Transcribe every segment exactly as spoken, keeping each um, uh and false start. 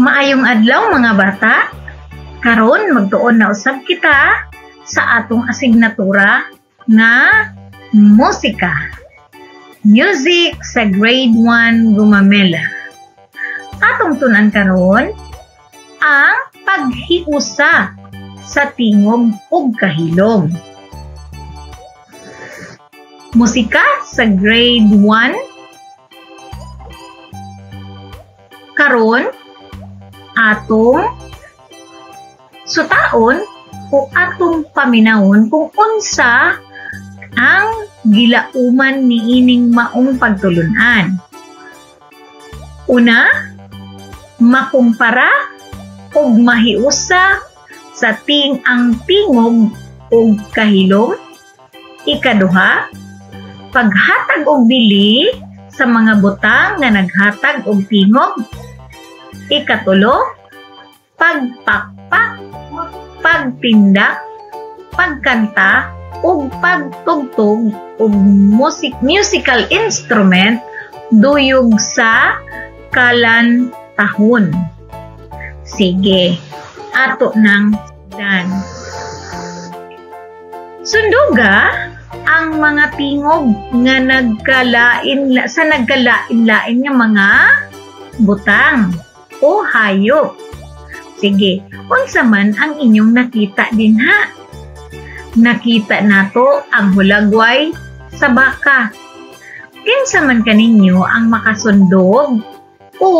Maayong adlaw mga bata, karon magtuon na usab kita sa atong asignatura nga musika. Music sa grade one Gumamela. Atong tunan karon ang paghiusa sa tingog ug kahilom. Musika sa grade one. Karon atong sutaon o atong paminahon kung unsa ang gilauman niining maong pagtulunan. Una, makumpara o mahiusa sa ting ang tingog o kahilom. Ikaduha, paghatag o bili sa mga butang nga naghatag o tingog. Ikatulo, pagpakpak, pagtindak, pagkanta, ug pagtugtog ug music, musical instrument duyog sa kalantahon. Sige, ato nang sundan. Sunduga ang mga tingog nga nagkalain sa nagkalain-lain nga mga butang o hayop. Sige, unsa man ang inyong nakita dinha? Nakita nato ang hulagway sa baka. Kinsa man kaninyo ang makasundog o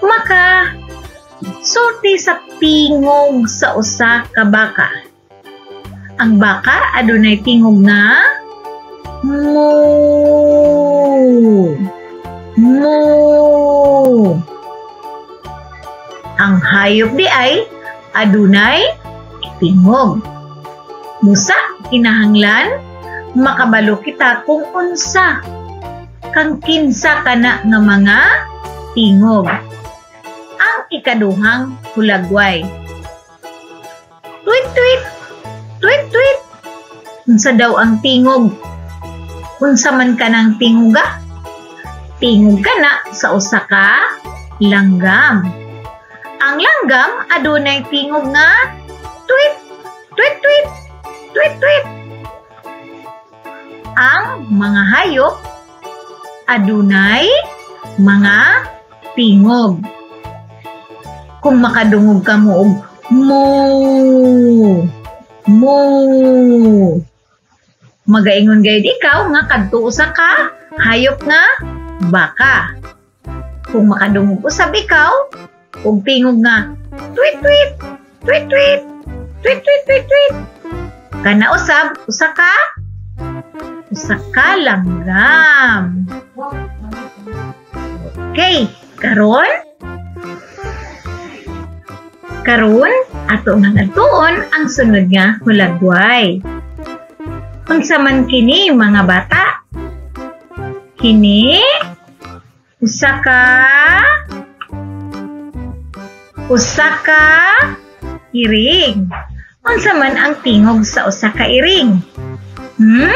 makasulti sa tingog sa usa ka baka. Ang baka adunay tingog na moo. Moo. Ang hayop di ay adunay tingog. Musa kinahanglan makabalo kita kung unsa kang kinsa kana nga mga tingog. Ang ikaduhang hulagway. Tweet tweet tweet tweet. Unsa daw ang tingog? Unsa man kanang tinguga? Tingog kana sa usa ka langgam. Ang langgam adunay tingog nga tweet, tweet, tweet, tweet, tweet. Ang mga hayop adunay mga tingog. Kung makadungog ka mo og moo, moo, magaingon gayud ikaw nga kadto usa ka hayop nga baka. Kung makadungog usab ikaw og tingog nga tweet tweet tweet tweet tweet tweet tweet tweet kana usab usa ka usa ka langgam. Okay, karon karon ato nga nagtuon ang sunod nga hulagway. Unsa man kini mga bata? Kini usa ka usa ka iring. Unsa man ang tingog sa usa ka iring? Hmm?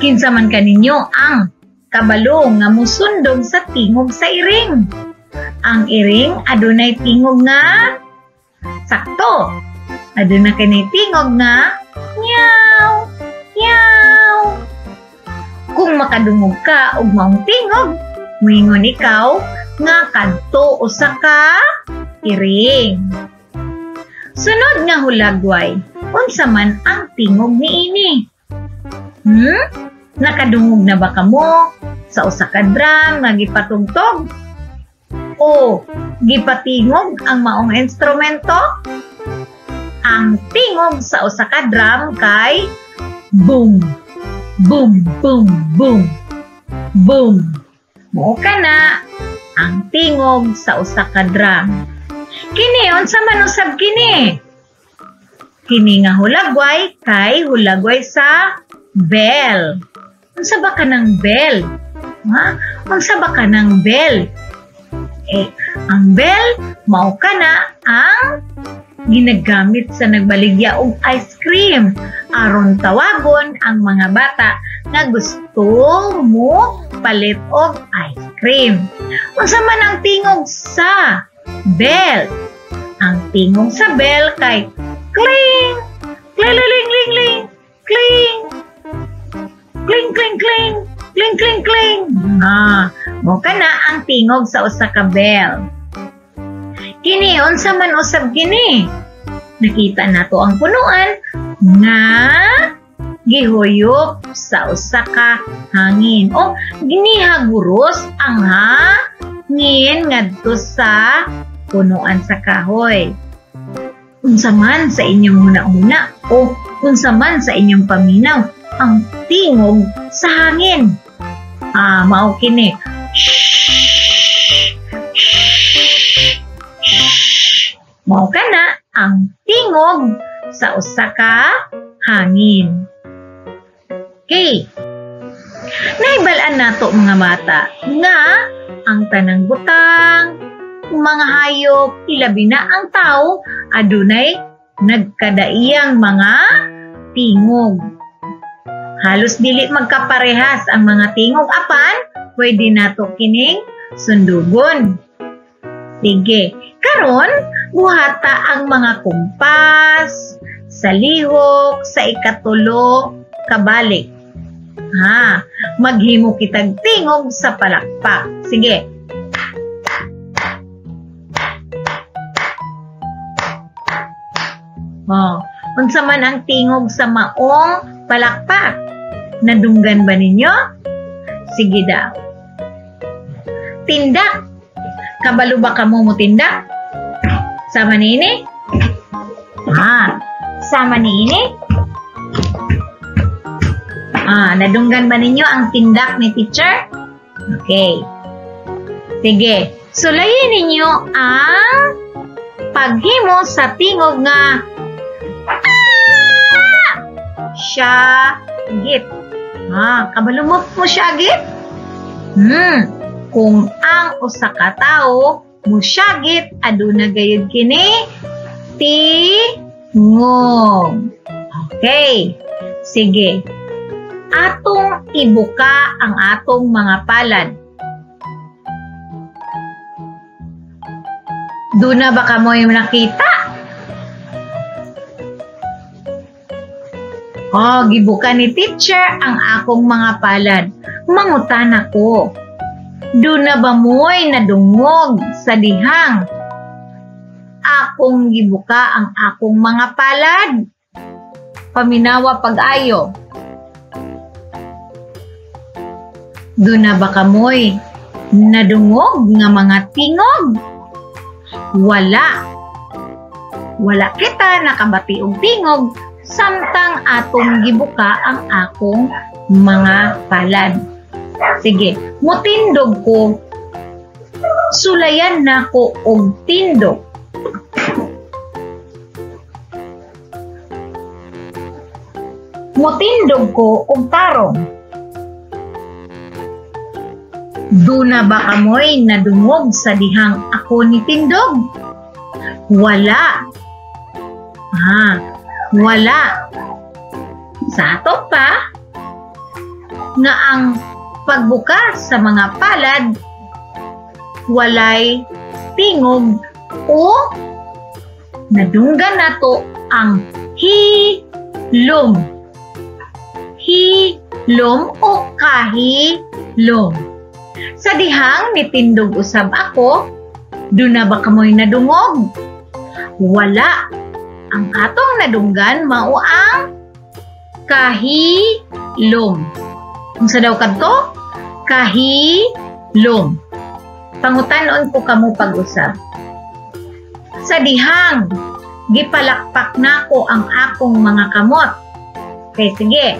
Kinsa man kaninyo ang kabalo nga musundog sa tingog sa iring? Ang iring adunay tingog nga sakto. Adunay kanay tingog nga meow, meow. Kung makadungog ka og maong tingog, moingon ikaw nga kadto usa ka iring. Sunod nga hulagway, unsa man ang tingog niini? Hmm? Nakadungog na ba kamo sa usa ka drum nga gipatugtog? O gipatingog ang maong instrumento? Ang tingog sa usa ka drum kay boom, boom, boom, boom, boom. Mo ka na ang tingog sa usa ka drum. Kini, unsa man usab kini? Kini nga hulagway kay hulagway sa bell. Unsa ba kanang bell? Ha? Unsa ba kanang bell? Eh, ang bell mao kana ang ginagamit sa nagbaligya og ice cream aron tawagon ang mga bata nga gusto mo palit og ice cream. Unsa man ang tingog sa bell. Ang tingong sa bell kay kling, kling-ling-ling-ling, kling, kling-kling-kling, kling-kling-kling. Ah, moka na ang tingog sa usa ka bell. Kini unsa man usab kini? Nakita nato ang punuan nga gihuyop sa usa ka hangin o ginihaguros ang hangin ngadto sa punuan sa kahoy. Unsa man sa inyong huna-huna o unsa man sa inyong paminaw ang tingog sa hangin? Ah, mao kini. Mao kana ang tingog sa usa ka hangin. Okay. Naibalaan nato mga bata nga ang tanang butang, mga hayop, ilabi na ang tao, adunay nagkadaiyang mga tingog. Halos dili magkaparehas ang mga tingog apan pwede nato kining sundugon. Sige, karon buhata ang mga kumpas sa lihok sa ikatulo kabalik. Ha, maghimo kitag tingog sa palakpak. Sige. Oh, unsa man ang tingog sa maong palakpak? Nadunggan ba ninyo? Sige daw. Tindak. Kabalo ba kamo mo tindak? Sama ni ini? Ah, sama ni ini? Ah, nadunggan ba ninyo ang tindak ni teacher? Okay. Sige, sulayin ninyo ang paghimo sa tingog nga ah! Syagit. Ah, kabalo mo po syagit? Hmm. Kung ang usa ka tawo musyagit aduna gayud kini tingog. Okay. Sige. Atong ibuka ang atong mga palad. Duna ba kamoy nakita? Oh, gibuka ni teacher ang akong mga palad. Mangutan ako. Duna ba mo'y nadungog sa dihang? Akong gibuka ang akong mga palad. Paminawa pag-ayo. Duna ba kamo'y nadungog nga mga tingog? Wala. Wala kita nakabatiog tingog samtang atong gibuka ang akong mga palad. Sige, mutindog ko, sulayan na ko og tindog. Mutindog ko og tarong. Duna ba kamoy nadungog sa dihang ako ni tindog? Wala. Ah, wala. Sa ato pa, nga ang pagbuka sa mga palad, walay tingog o nadunggan nato ang hilom. Hilom o kahilom. Sa dihang nitindog usab ako, duna ba kamoy nadungog? Wala. Ang atong nadunggan mao ang kahilom. Unsa daw kadto? Kahilom. Pangutan-on ko kamo pag-usab. Sa dihang gipalakpak nako ang akong mga kamot. Okay, sige.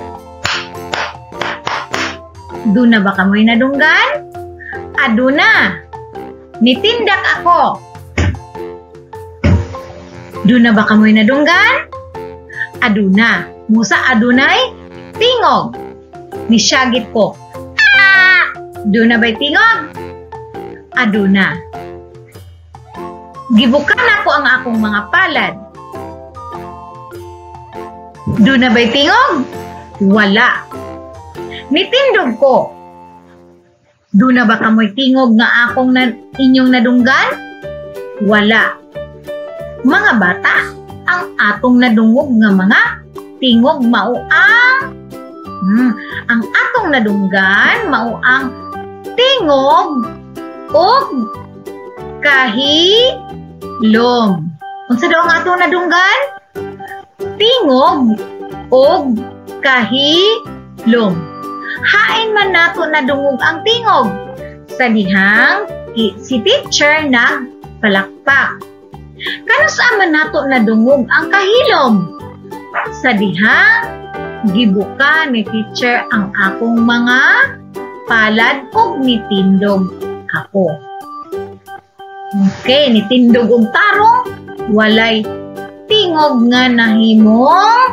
Duna ba kamoy nadunggan? Aduna. Nitindak ako. Duna ba kamoy nadunggan? Aduna. Musa adunay tingog. Nisyagit ko. Ah! Duna ba'y tingog? Aduna. Gibuka na ko ang akong mga palad. Duna ba'y tingog? Wala. Nitindog ko. Duna ba kamoy tingog nga akong na, inyong nadunggan? wala. Mga bata, ang atong nadungog nga mga tingog mao ang hmm, ang atong nadunggan mao ang tingog ug kahilom. Unsa daw ang atong nadunggan? Tingog ug kahilom. Hain man nato nadungog ang tingog sa dihang si teacher na palakpak. Kanusa man nato nadungog ang kahilom sa dihang gibuka ni teacher ang akong mga palad o nitindog ako. Okay, nitindog og tarong walay tingog nga nahimong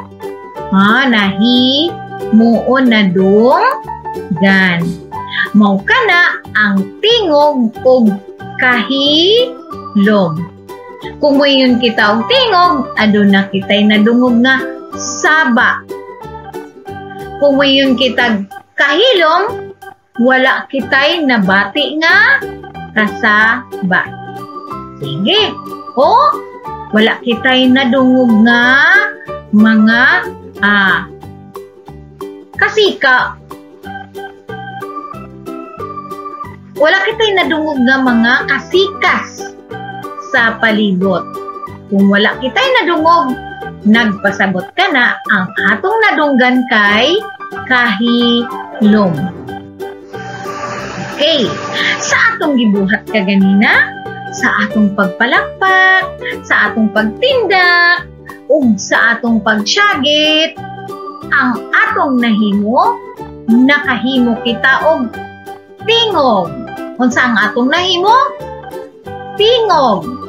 ah, nahimuon nadunggan. Mao kana ang tingog ug kahilom. Kung moingon kita og tingog, aduna kitay nadungog nga saba. Kung moingon kita kahilom, wala kitay nabati nga kasaba. Sige. O wala kitay nadungog nga mga ah, kasika. Wala kitay nadungog nga mga kasikas sa palibot. Kung wala kitay nadungog, nagpasabot ka na. Ang atong nadunggan kay kahilom. Okay. Sa atong gibuhat ka ganina, sa atong pagpalakpak, sa atong pagtindak, ug sa atong pagsyagit, ang atong nahimo, nakahimo kita og tingog. Unsa ang atong nahimo? Tingog.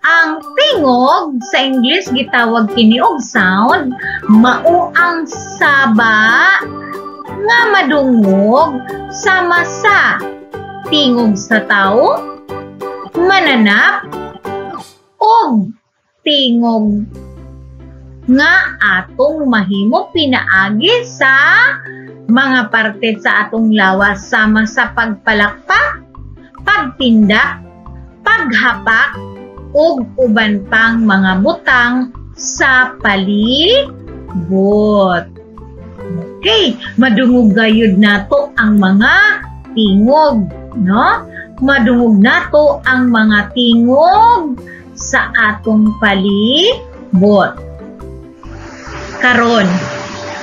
Ang tingog sa English gitawag kini og sound, mao ang saba nga madungog sama sa tingog sa tao, mananap, og tingog nga atong mahimo pinaagi sa mga parte sa atong lawas sama sa pagpalakpak, pagtindak, paghapak, ug uban pang mga butang sa palibot. Okay, madungog gayud nato ang mga tingog, no? Madungog nato ang mga tingog sa atong palibot. Karon,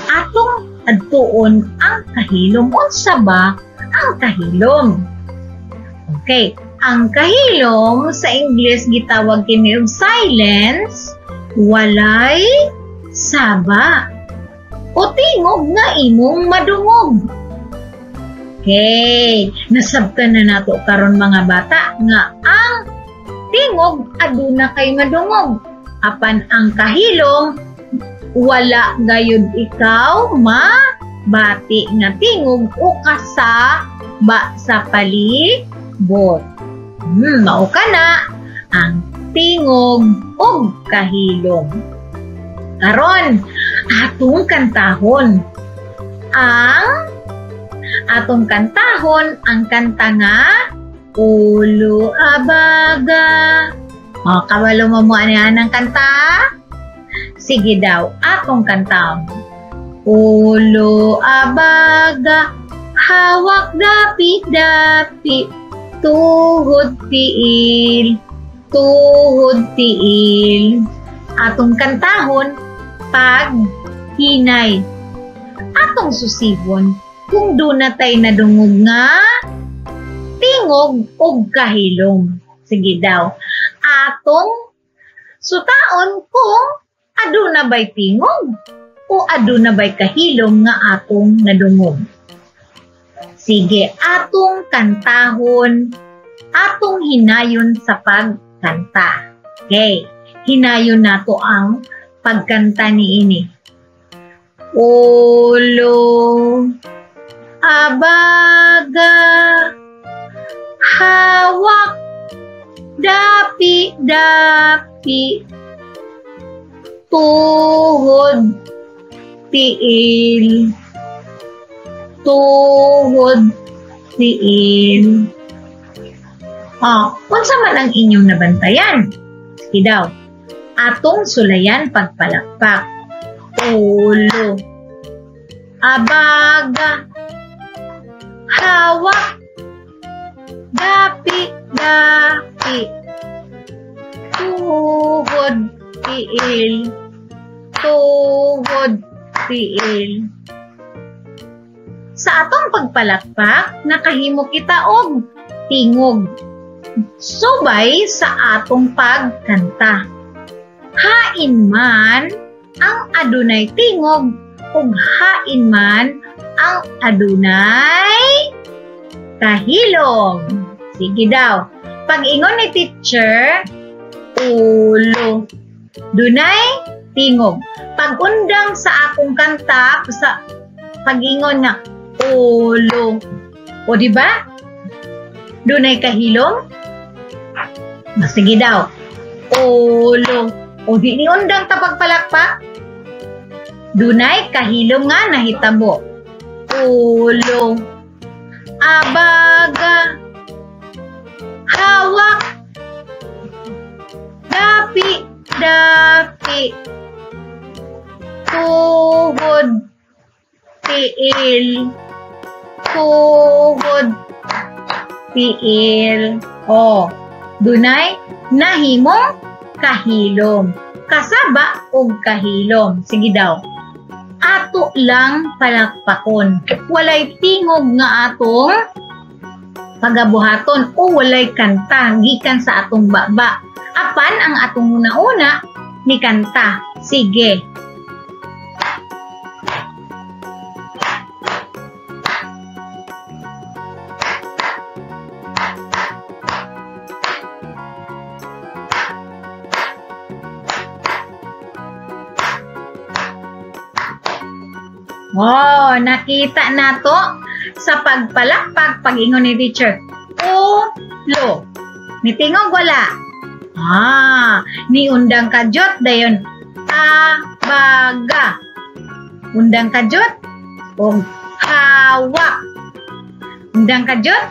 atong adtuon ang kahilom. Unsa ba ang kahilom? Okay. Ang kahilom sa English gitawag kini og silence, walay saba o tingog nga imong madungog. Okay, nasabtan na nato karon mga bata nga ang tingog aduna kay madungog, apan ang kahilom wala gayud ikaw mabati nga tingog o kasaba sa palibot. Hmm, mao kana ang tingog o kahilom. Karon, atong kantahon. Ang atong kantahon ang kanta nga Ulo Abaga. O, kawalo mo mo anihan ang kanta? Sige daw, atong kantahon. Ulo Abaga, hawak dapi-dapi. Tuhod tiil, tuhod tiil. Atong kantahon pag hinay. Atong susibon kung duna tay nadungog nga tingog og kahilom. Sige daw. Atong sutaon kung aduna bay tingog o aduna bay kahilom nga atong nadungog. Sige, atong kantahon, atong hinayon sa pagkanta. Okay, hinayon nato ang pagkanta ni ini. Ulo abaga, hawak dapi-dapi, tuhod tiil, tuhod tiil. O unsa man ang inyong nabantayan? Sige daw, atong sulayan pagpalakpak. Ulo, abaga, hawak, dapi, dapi, tuhod, tiil, tuhod, tiil. Sa atong pagpalakpak, nakahimo kita og tingog. Subay sa atong pagkanta. Hain man ang adunay tingog, ug hain man ang adunay kahilom. Sige daw. Pag-ingon ni teacher, ulo. Dunay tingog. Pag-undang sa akong kanta, sa pag-ingon na, ulo. O di ba? Dunay kahilom. Sige daw. Ulo. O di ni undang ta pagpalakpak. Dunay kahilom nga nahitabo. Ulo. Abaga. Hawak. Dapi, dapi. Tuhod. Tiil. Tuhod. Tiil. O, dunay nahimong kahilom. Kasaba o kahilom. Sige daw. Ato lang palakpakon. Walay tingog nga atong pagabuhaton o walay kanta. Gikan sa atong baba. Apan ang atong una-una ni kanta. Sige. Oh, nakita na to sa pagpalakpak, pag-ingon ni teacher. Ulo. Nitingog wala. Ah, ni undang kajot dayon. Abaga. Undang kajot. O hawak. Undang kajot.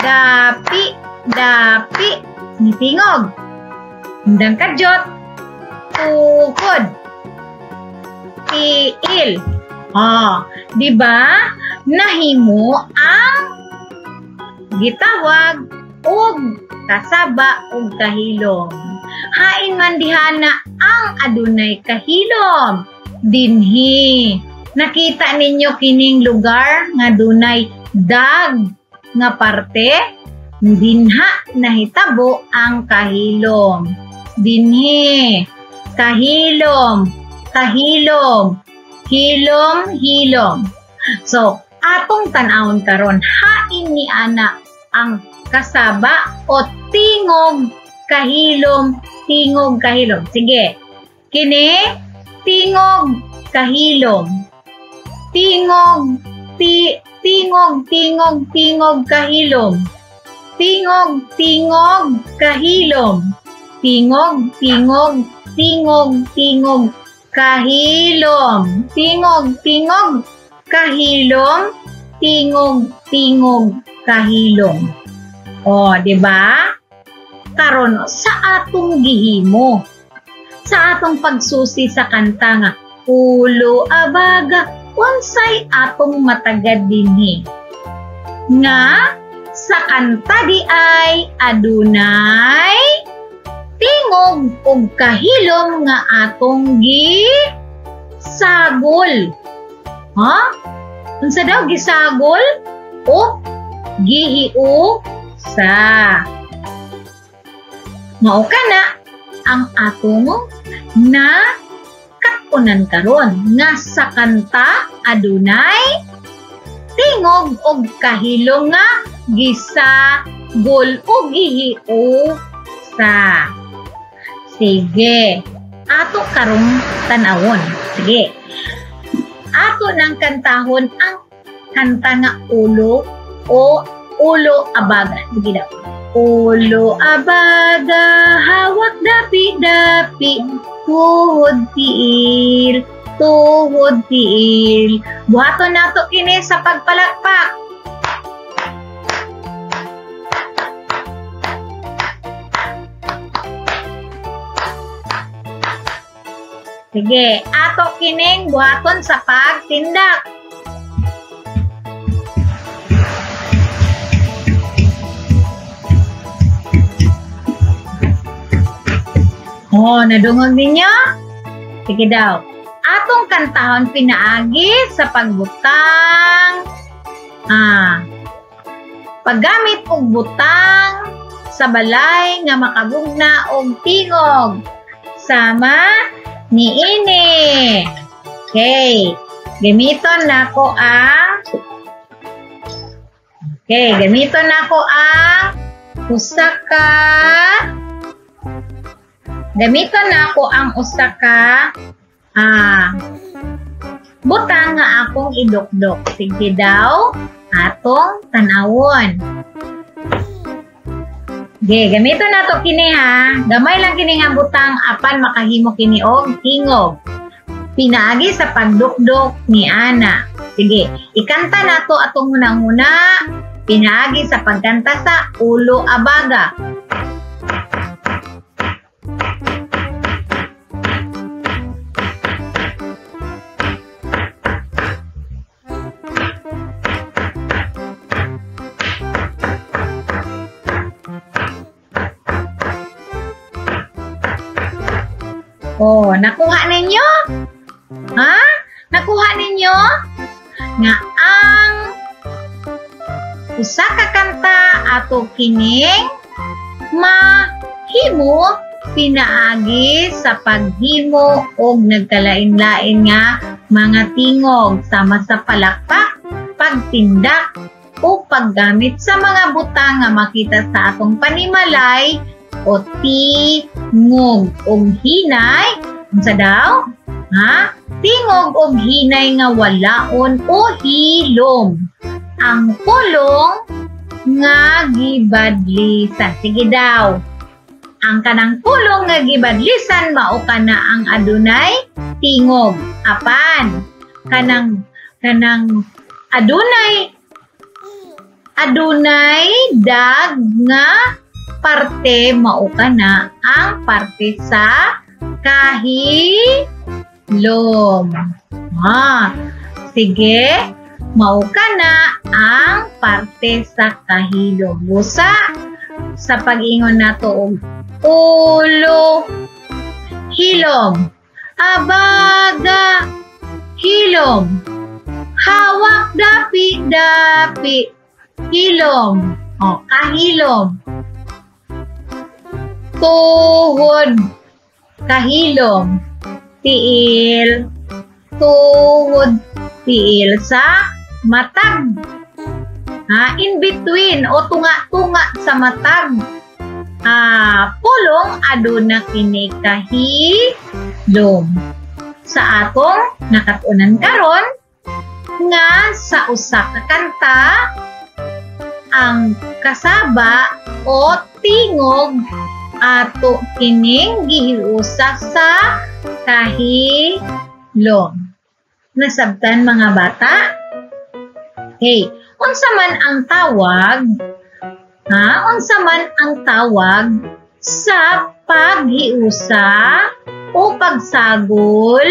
Dapi, dapi. Nitingog. Undang kajot. Tukod. Tiil. Ah, di ba? Nahimo ang gitawag og kasaba og kahilom. Hain man dihana ang adunay kahilom. Dinhi. Nakita ninyo kining lugar nga dunay dag nga parte dinha nahitabo ang kahilom. Dinhi. Kahilom, kahilom. Hilom, hilom. So, atong tanawon karon, hain ni ana ang kasaba o tingog kahilom, tingog kahilom. Sige. Kini tingog kahilom. Tingog ti tingog tingog tingog kahilom. Tingog tingog kahilom. Tingog tingog tingog tingog kahilom. Tingog, tingog, kahilom. Tingog, tingog, kahilom. O, diba? Karon, sa atong gihimo, sa atong pagsusi sa kanta nga, ulo, abaga, unsay atong matagad dinhi. Nga, sa kanta di ay, adunay tingog o kahilom nga atong gisagol. Ha? Unsa daw gisagol o gihiusa. Mao kana ang atong na katunan karon nga sa kanta adunay tingog o kahilom nga gisagol o gihiusa. Sige. Ato karong tanawon. Sige. Ato nang kantahon ang kanta nga ulo o ulo abaga. Sige daw. Ulo abaga, hawak dapi-dapi, tuhod tiil, tuhod tiil. Buhaton nato kini sa pagpalakpak. Sige, ato kining buhaton sa pagtindak. Oh, nadungog ninyo? Sige daw. Atong kantahon pinaagi sa pagbutang. Ah. Paggamit og butang sa balay nga makabugna og tingog. Sama ni ini. Okay. Gamiton na ko ang Okay, gamiton na ko ang usa ka. Gamiton na ako ang usa ka ah, butang nga akong idukdok. Sige daw, atong tanawon. Okay, gamiton na to kini ha. Gamay lang kini nga butang apan makahimo kini og tingog. Pinaagi sa pagdukdok ni Ana. Sige, ikanta na to atong hunang-huna. Pinaagi sa pagkanta sa Ulo Abaga. Oh, nakuha ninyo? Ha? Nakuha ninyo? Nga ang usa ka kanta ato kining mahimo pinaagi sa paghimo og nagkalain-lain nga mga tingog sama sa palakpak, pagtindak o paggamit sa mga butang nga makita sa atong panimalay o tingog o hinay unsa daw? Ha? Tingog o hinay nga walaon o hilom ang pulong nga gibadlisan. Sige daw, ang kanang pulong nga gibadlisan mao kana ang adunay tingog. Apan kanang kanang adunay adunay dag nga parte mao kana ang parte sa kahilom. Ah, sige, mao kana ang parte sa kahilom. Busa sa pag-ingon nato og ulo hilom, abaga hilom, hawak dapi-dapi hilom, o kahilom, tuhod kahilom, tiil tuhod, tiil sa matag, ah, in between o tunga-tunga sa matag, ah, pulong aduna kini kahilom. Sa atong nakatunan karon nga sa usa ka kanta ang kasaba o tingog ato kining gihiusa sa kahilom. Nasabtan mga bata? Hey, unsa man ang tawag? Ha, unsa man ang tawag sa paghiusa o pagsagol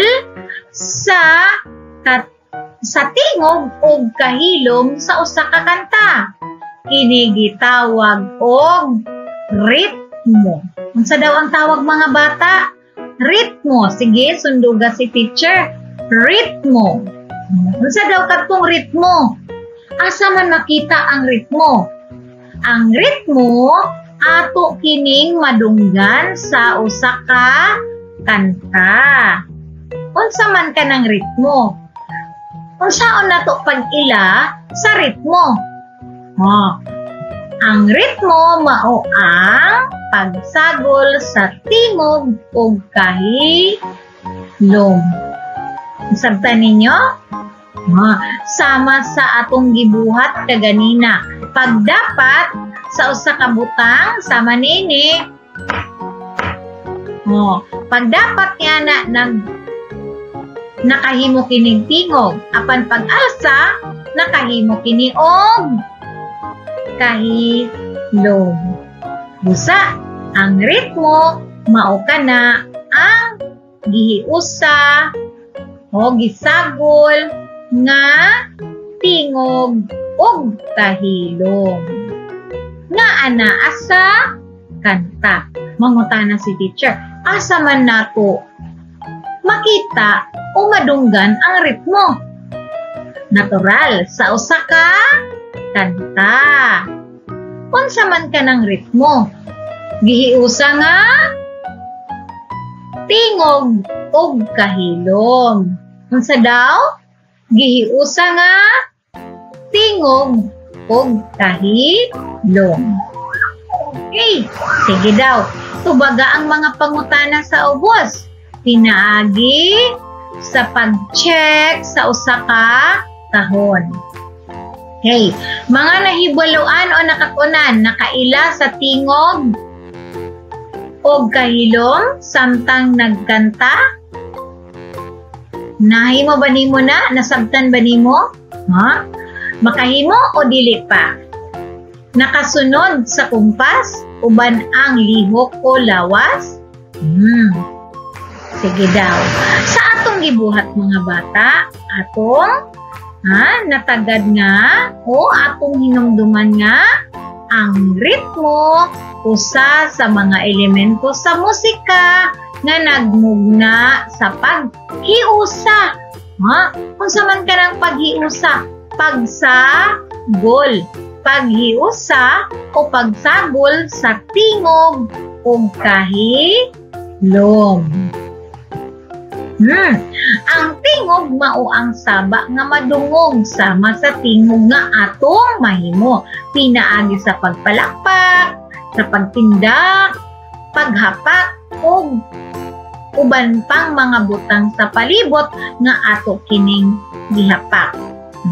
sa kat sa tingog o kahilom sa usa ka kanta? Kini gitawag og rit mo. Unsa daw ang tawag mga bata? Ritmo. Sige, sunduga si teacher. Ritmo. Unsa daw katong ritmo? Asa man makita ang ritmo? Ang ritmo ato kining madunggan sa usa ka kanta. Unsa man kanang ritmo? Unsaon nato pag-ila sa ritmo? Oh. Ang ritmo mao ang pagsagol sa tingog o kahilom. Sabta ninyo? Ah, sama sa atong gibuhat kaganina. Pagdapat sa usa ka butang sama nini. Oh, pagdapat nga na nag nakahimo kining tingog, apan pag-asa nakahimo kini og kahilom. Busa, ang ritmo mao kana ang gihiusa, o gisagol, nga tingog og tahilom. Nga ana asa kanta. Mangutana si teacher, asa man nato makita o madunggan ang ritmo? Natural sa usa ka kanta. Unsa man kanang ritmo? Gihiusa nga tingog og kahilom. Unsa daw? Gihiusa nga tingog og kahilom. Okay, sige daw. Tubaga ang mga pangutana sa ubos. Pinaagi sa pag-check sa usa ka kahon. Okay, mga nahibaluan o nakakunan nakaila sa tingog o kahilom samtang nagkanta? Nahimo ba nimo na? Nasabtan ba nimo? Ha? Makahimo o dili pa? Nakasunod sa kumpas? Uban ang lihok o lawas? Hmm. Sige daw. Sa atong gibuhat mga bata, atong ha, natagad nga o atong hinumduman nga ang ritmo usa sa mga elemento sa musika nga nagmugna sa paghiusa. Ha? Unsa man kanang paghiusa? Pagsagol. Paghiusa o pagsagol sa tingog o kahilom. Hmm. Ang tingog mao ang saba nga madungog sama sa tingog nga atong mahimo. Pinaagi sa pagpalakpak, sa pagtindak, paghapak o uban pang mga butang sa palibot nga ato kining gihapak.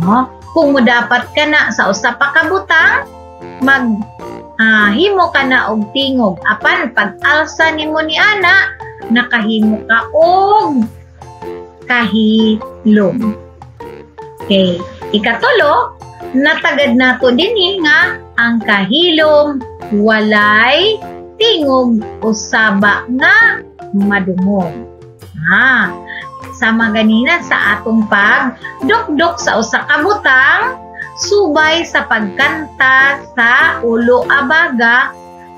No? Kung modapat ka na sa usa pa ka butang, maghimo ah, ka na og tingog. Apan pag-alsa nimo ni ana, nakahimo ka og kahilom. Okay, ikatulo, natagad nato dinhi nga ang kahilom walay tingog o saba nga madungog. Ha, sama ganina sa atong pagdukduk sa usa ka butang subay sa pagkanta sa ulo abaga,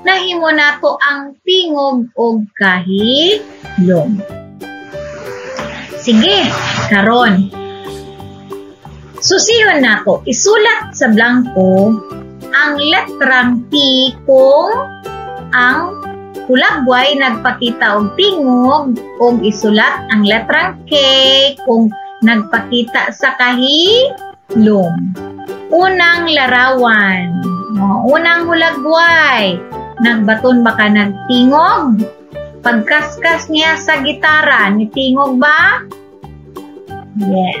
nahimo nato ang tingog o kahilom. Sige, karon susiyon nato, isulat sa blanco ang letrang T kung ang kulabway nagpakita og tingog o isulat ang letrang K kung nagpakita sa kahilom. Unang larawan, unang hulagway, nagbaton ba ka nagtingog? Pagkaskas niya sa gitara, nitingog ba? Yes.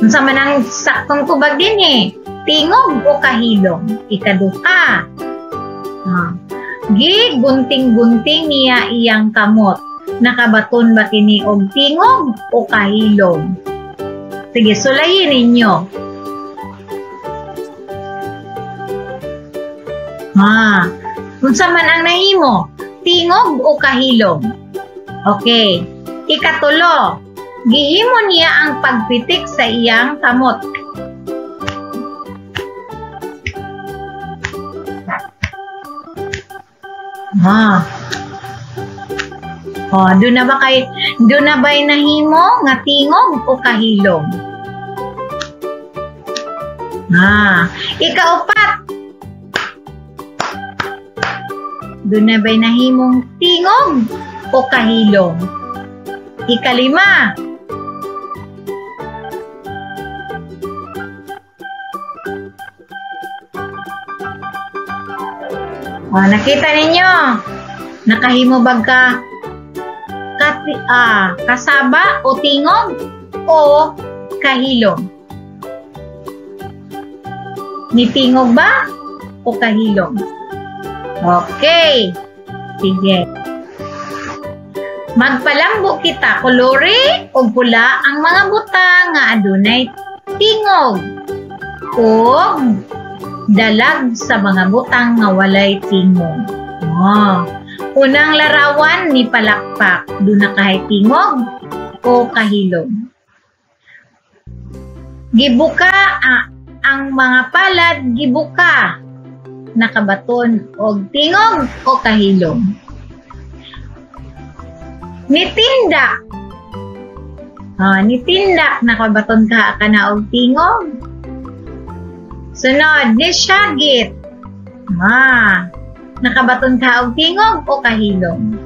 Unsa man ang saktong tubag din eh. Tingog o kahilom. Ikaduha. Ah. Gigunting-gunting niya iyang kamot. Nakabaton ba kini og tingog o kahilom? Sige, sulayin ninyo. Ah. Unsa man ang nahimo? Tingog o kahilom? Okay. Ikatulo. Gihimo niya ang pagpitik sa iyang kamot. Ha. Oh, doon na ba kay doon na ba'y nahimo nga tingog o kahilom? Ha. Ikaupat. Doon na ba'y nahimong tingog o kahilom? Ikalima. Oh, nakita ninyo? Nakahimubag ka kati, ah, kasaba o tingog o kahilom? Nitingog ba o kahilom? Okay. Sige. Magpalambo kita, kolore o pula ang mga butang nga adunay tingog o dalag sa mga butang nga walay tingog. Oh. Unang larawan ni palakpak, duna kahay tingog o kahilom. Gibuka ah, ang mga palad, gibuka nakabaton og tingog o kahilom. Nitinda. Ah, nitinda nakabaton ka kana og tingog. Sunod, nisyagit. Ah, nakabaton ka og tingog o kahilom.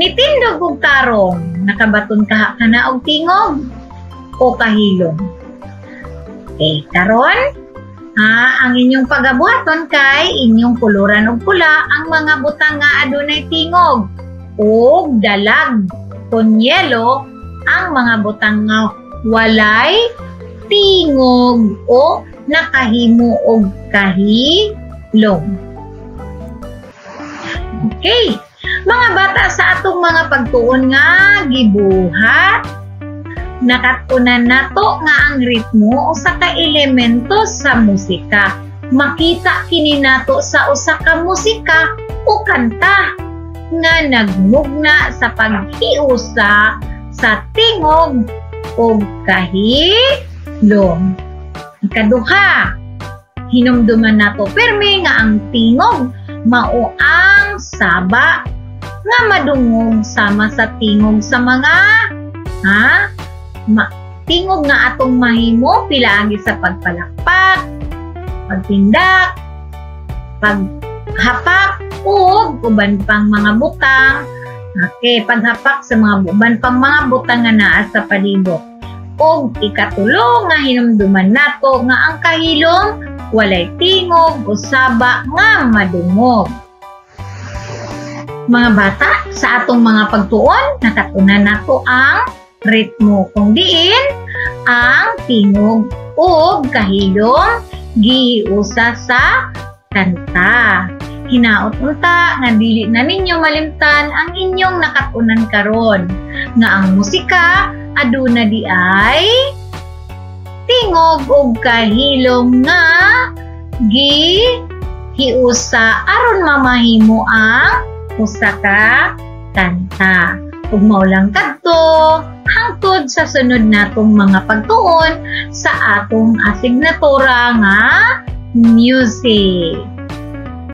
Nitindog og tarong, nakabaton ka kana og tingog o kahilom. Okay, karon, ah, ang inyong pagabuhaton kay inyong kuluran og pula ang mga butang nga adunay tingog ug dalag kon yelo ang mga butang nga walay tingog o nakahimo og kahilom. Okay, mga bata, sa atong mga pagtuon nga gibuhat, nakatunan nato nga ang ritmo o sa ka elemento sa musika. Makita kini nato sa usa ka musika o kanta nga nagmugna sa paghiusa sa tingog o kahilom. Ikaduha, hinumduman nato perme nga ang tingog mao ang saba nga madungog sama sa tingog sa mga ha Ma, tingog nga atong mahimo pilaagi sa pagpalakpak, pagtindak, paghapak ug uban pang mga butang. Okay, paghapak sa mga uban pang mga butang nga naa sa palibot. O ikatulo nga hinumduman nato nga ang kahilom walay tingog o saba nga madungog. Mga bata, sa atong mga pagtuon nakatunan nato ang ritmo kung diin ang tingog o kahilom giusa sa kanta. Hinaot unta nga dili na ninyo malimtan ang inyong nakatunan karon nga ang musika aduna di ay tingog o kahilom nga gi hiusa aron mamahimo ang usa ka kanta. Ug mao lang kadto hangtod sa sunod natong mga pagtuon sa atong asignatura nga music.